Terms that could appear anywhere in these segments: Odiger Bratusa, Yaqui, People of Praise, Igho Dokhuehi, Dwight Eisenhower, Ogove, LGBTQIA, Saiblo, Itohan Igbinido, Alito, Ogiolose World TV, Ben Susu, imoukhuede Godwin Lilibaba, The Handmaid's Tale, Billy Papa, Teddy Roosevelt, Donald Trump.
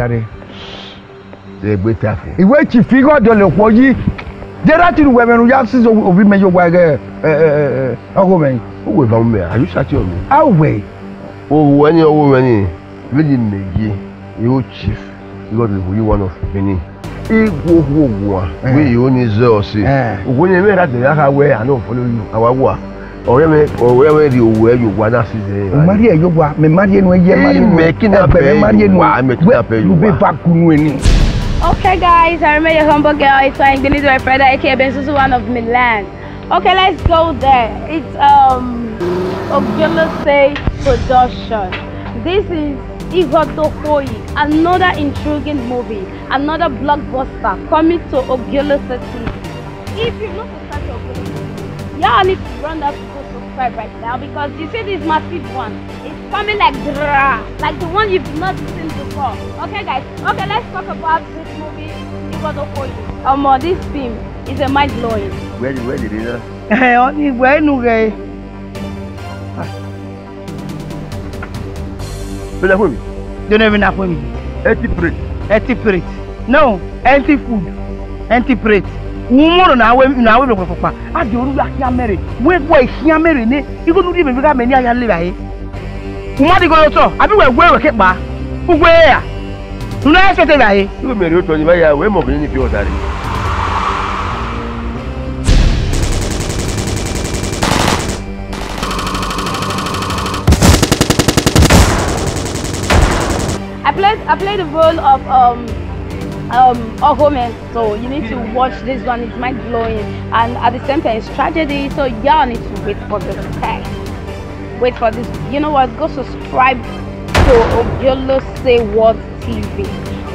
jàre. Ṣé gbé tàfé. Ìwé ìtìfí gọ́dọ̀ lè pọ̀ yí. Jẹ́rá ti wẹ̀ mẹ́rin yá sí òbí mẹ́jọ gba ọkọ mẹ́rin. Ó wẹ̀ bá mi mẹ́, àyù ṣáàtì ọ̀mí. Á wẹ̀. Òwò ẹni ọwọ́ mẹ́rin méjì méjì yóò chief gọ́dọ̀ lè pọ̀ yí one of many. Igbo Ogwa, we you need zealousy. When you made that, the other way, I know follow you. Our war, or wherever you were, you want us. Maria, you were making up a Marian. I make up a baby. Okay, guys, I remember your humble girl. It's like the little brother, aka Ben Susu, one of Milan. Okay, let's go there. It's Ogiolose production. This is Igho Dokhuehi, another intriguing movie, another blockbuster coming to Ogiolose TV. If you've not subscribed to Ogiolose, y'all need to run that to go subscribe right now, because you see this massive one, it's coming like the one you've not seen before. Okay guys, okay, let's talk about this movie, Igho Dokhuehi. This film is a mind blowing. Where did it is? Where don't even have me. Anti-prate. No, anti-food. Anti-prate. Woman, now we go for. I don't like your marriage. We boy here married. You go to live with many I live here. Woman, you go to. I be where we keep bar. Who where? You know I said that here. You married to anybody? We must be in the field already. I play the role of Ogove, so you need to watch this one. It's mind blowing, and at the same time it's tragedy. So y'all need to wait for the text. Wait for this. You know what? Go subscribe to Ogiolose World TV,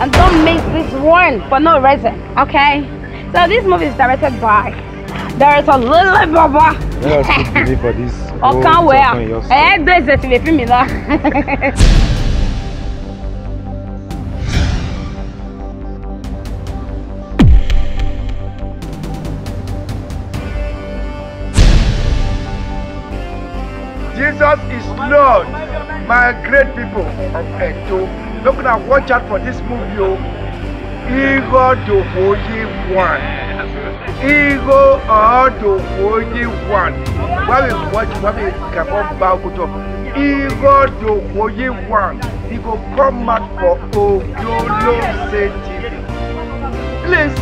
and don't miss this one for no reason. Okay? So this movie is directed by director Billy Papa. For this. Oh, can't wear. Eh, there's a film in there. Jesus is Lord, my great people of Edo. Look now, watch out for this movie. Igho Dokhuehi 1. Igho Dokhuehi 1. While we watch, while we come up, bow to Igho Dokhuehi 1. He will come back for Ogiolose TV. Please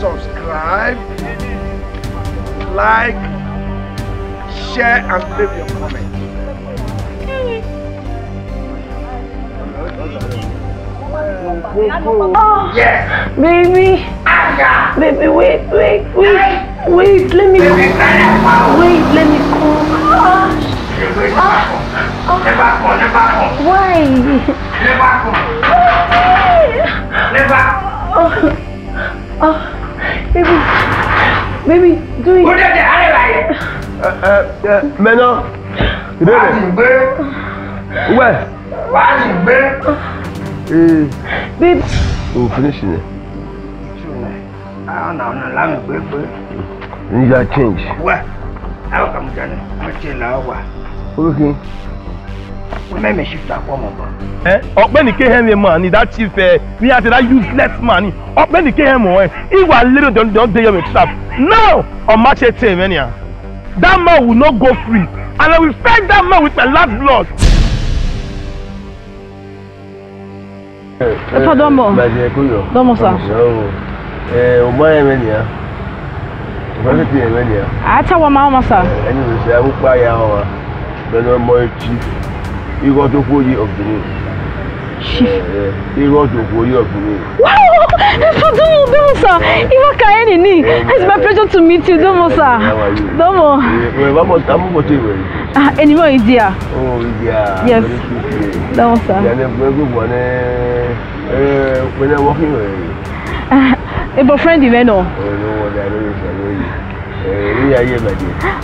subscribe, like, share and leave your comment. Oh, yes, baby. Baby, wait. Let me go. Wait, let me go. Why? Oh, baby, do it. Maintenant, ouais. Babe. We'll finish it. I don't know. Let me break. Need a change. What? How come you not change now? Okay. We make me shift that one more. Eh? Open the KM man. Need that chief. We have that useless man. Open the KM man. He was little. Don't do your trap. Now, on match it, mania. That man will not go free, and I will fight that man with my last blood. Wow! Domo sir, it's my pleasure to meet you, Domo sir. How are you? Domo. Any more idea? Oh, idea. Yes. Domo sir. When I'm walking away. A friend, you know.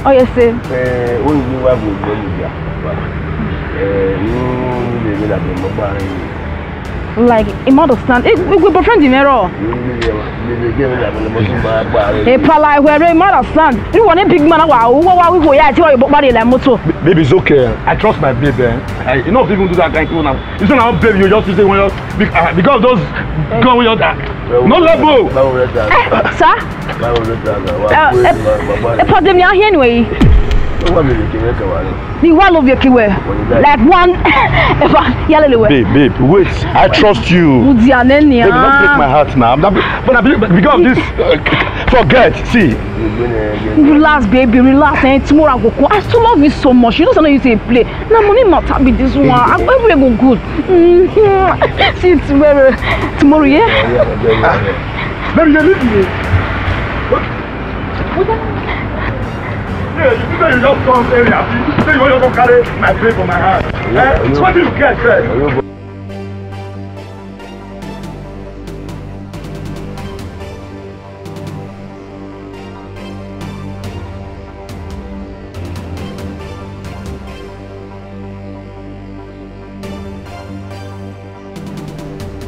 Oh, yes, sir. Like a model stand, it will be friendly. A pala where a model stand, you want a big man. Wow, baby, it's okay. I trust my baby. I, you know, people do that kind of thing. It's not how baby you just say, well, because those go with your dad. No level. Sir? For them, you're here anyway. The wall of your keyword. Like one. Babe, wait. I trust you. Babe, don't break my heart now. But because of this, forget. See. Relax, baby. Relax. And tomorrow I go cook. I still love you so much. You know something you say play. Now money matter be this one. I'm everywhere go good. See tomorrow. Tomorrow, yeah. Baby, you leave me. What? Yeah, you think that you just come here, you think you want to carry my grave on my hand. Yeah, it's what you get, sir.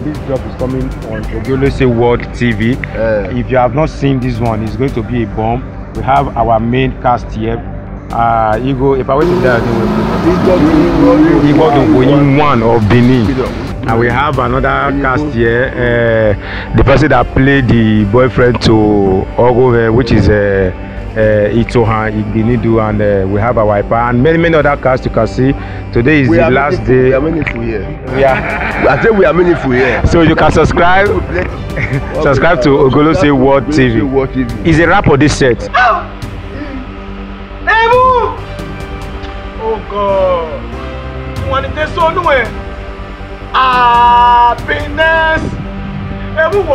This job is coming on Ogiolose World TV. If you have not seen this one, it's going to be a bomb. We have our main cast here. Igho, if I were to tell you, Igho Dokhuehi one of Benin. And we have another cast here. The person that played the boyfriend to Ogove, which is Itohan Igbinido, and we have our Ipa and many other casts you can see. Today is the last day. We are meaningful here. Yeah. I think we are meaningful here. So you can subscribe. Subscribe to Ogiolose World TV. It's a wrap for this set. Oh God. Happiness. Happiness.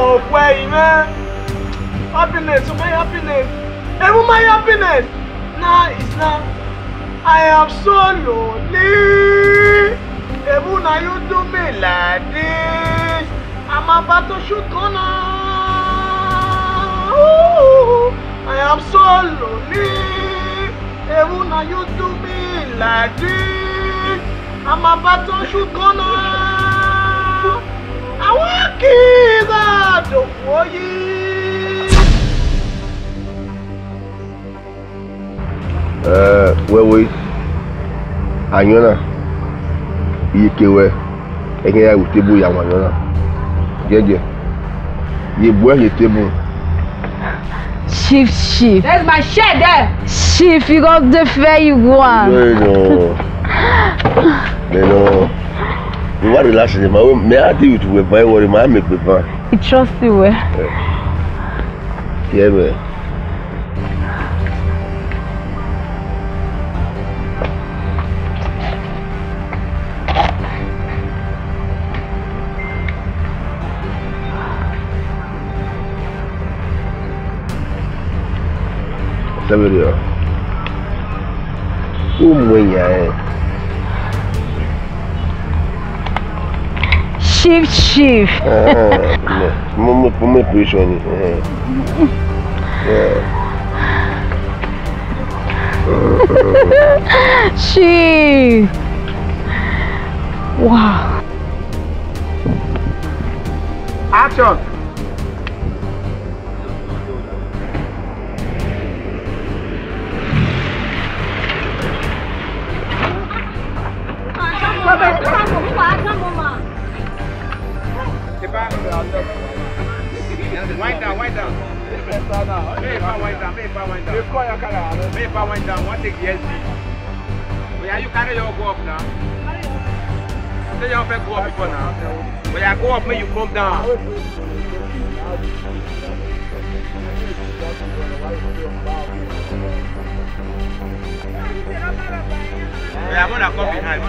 Happiness. My happiness now is now. I am so lonely. Now you do me like this. I'm about to shoot on. I am so lonely. Now you do me like this. I'm about to shoot on. I want to kill you. Wait. Anyona, Ikewe, Ekenya utebu ya wanyona. Jeje, Yeboe utebu. Chief. There's my shed there. Chief, you got the fair you want. No. You want to relax, may I deal with you? Why worry? May I make you fun? I trust you. Yeah, man. Chief. Mama, prison. Chief. Wow. Action. Wind down. May wind down. One take the SD. Where you carry your go up now? Say you have go up before now. Where you go up, may you come down. Yeah, I'm gonna come behind.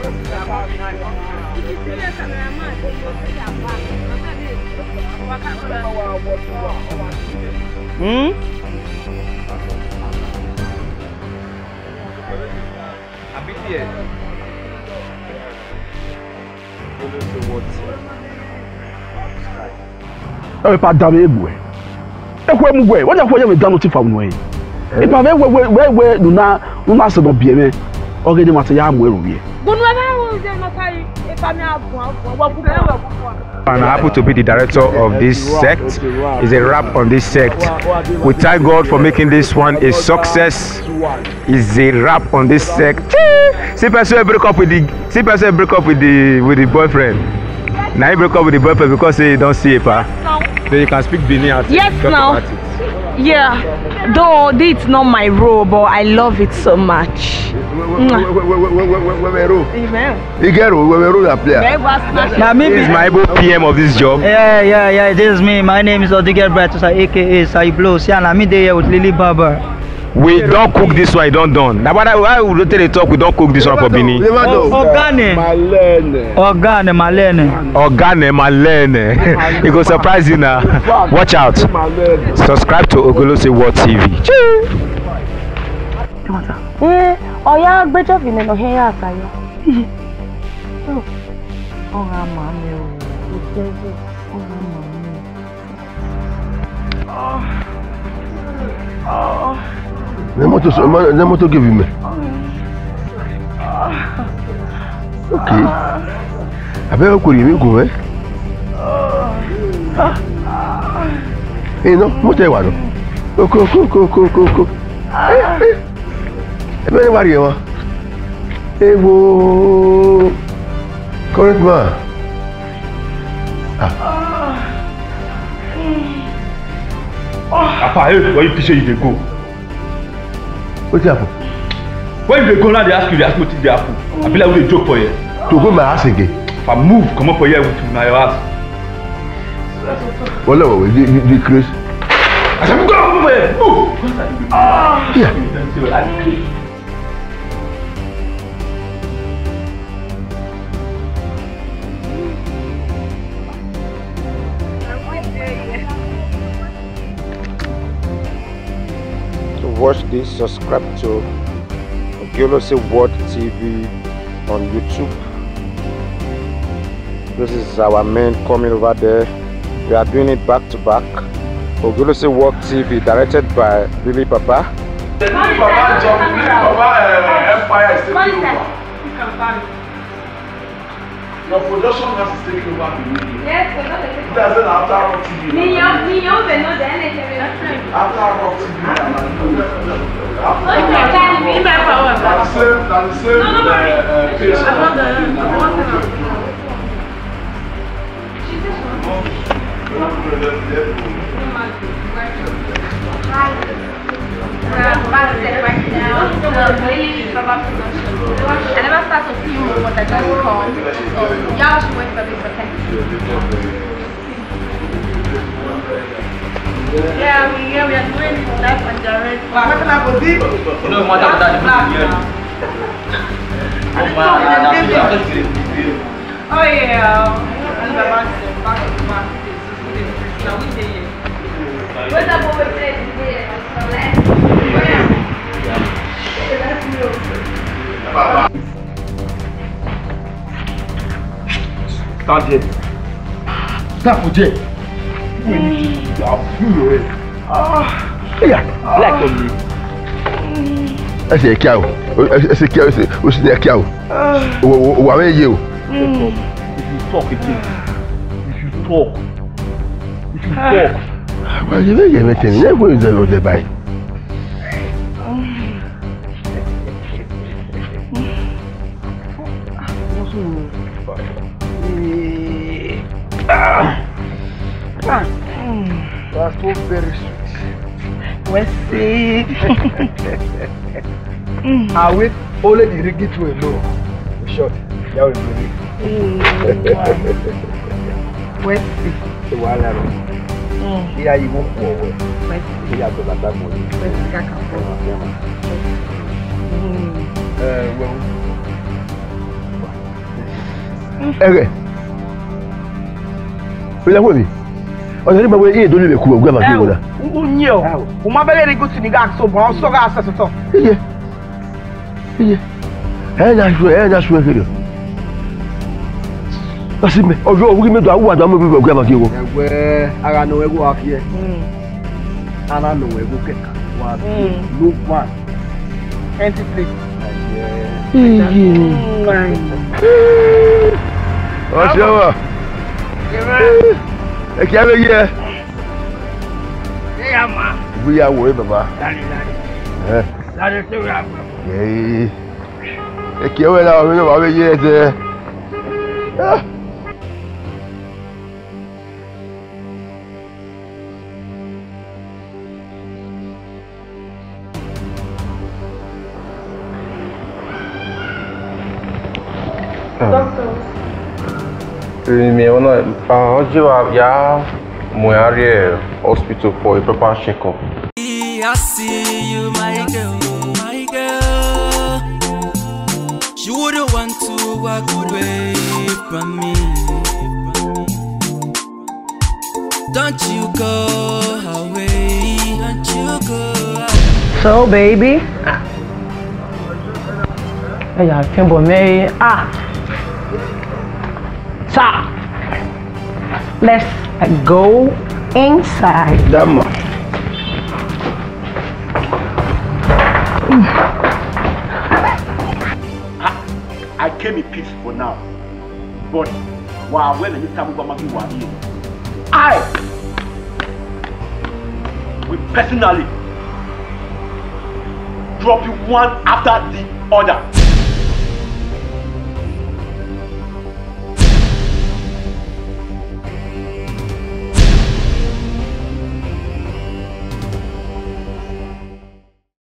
If I may have one, what could I have? and I happen to be the director of this sect. It's a wrap on this sect. We thank God for making this one a success. It's a wrap on this sect. See person break up with the boyfriend. Now he break up with the boyfriend because they don't see a pa. No. Then you can speak Benin out. Yes, now. Yeah, though it's not my role, but I love it so much. This is my PM of this job. Yeah, this is me. My name is Odiger Bratusa, aka Saiblo. See, and I'm here with Lilibaba. We don't cook this one, don't. Now, why would they talk? We don't cook this one for Benin. Organe, malene. It will surprise you now. Watch out. Subscribe to Ogiolose World TV. Oh. Let me give me. Okay. I better call you. Go away. Hey, no, what you want? Go. Hey, what you want? Hey, whoa. Correct, man. Papa, why you pushing you to go? What happened? When they go now, they ask me what they happen. I feel like we joke for you. To go my ass again. If I move, come up for you with my ass. Well, no, the Chris. I said, go up for you. Move. Yeah. Watch this, subscribe to Ogiolose World TV on YouTube. This is our man coming over there. We are doing it back to back. Ogiolose World TV, directed by Billy Papa. Billy Papa job, Billy Papa Empire is taking over. Your production has to take over. Yes, it doesn't after TV. I never start to film, but I just called. Y'all should wait for me for 10 minutes. Yeah, we are doing life and direct. What can I do? You know, mother, that oh, yeah. I'm back to the market. Black on me. I say cow. Where are you? If you talk. Well, you don't get anything. Never is a lot of buy. That's so very sweet. Let's see. I will only the rig to a low. Short. That will be it. Let's see. The one arrow. Here you won't go away. Let's see. Here you have that money. Let's see. I don't know where you don't even cool. Hey, hospital for a proper checkup. I see you, my girl, my girl. She wouldn't want to walk away from me. Don't you go away, don't you go away. So, baby. Hey, I can't believe. So. Let's go inside. Damn. I came in peace for now, but wow, when you come over here, we personally drop you one after the other.